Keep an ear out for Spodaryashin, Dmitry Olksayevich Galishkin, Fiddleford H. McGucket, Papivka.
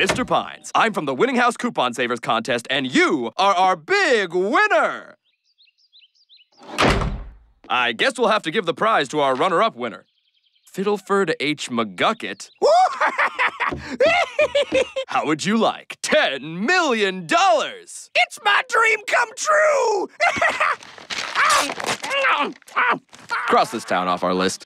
Mr. Pines. I'm from the Winning House Coupon Savers Contest, and you are our big winner! I guess we'll have to give the prize to our runner-up winner, Fiddleford H. McGucket. How would you like $10 million? It's my dream come true! Cross this town off our list.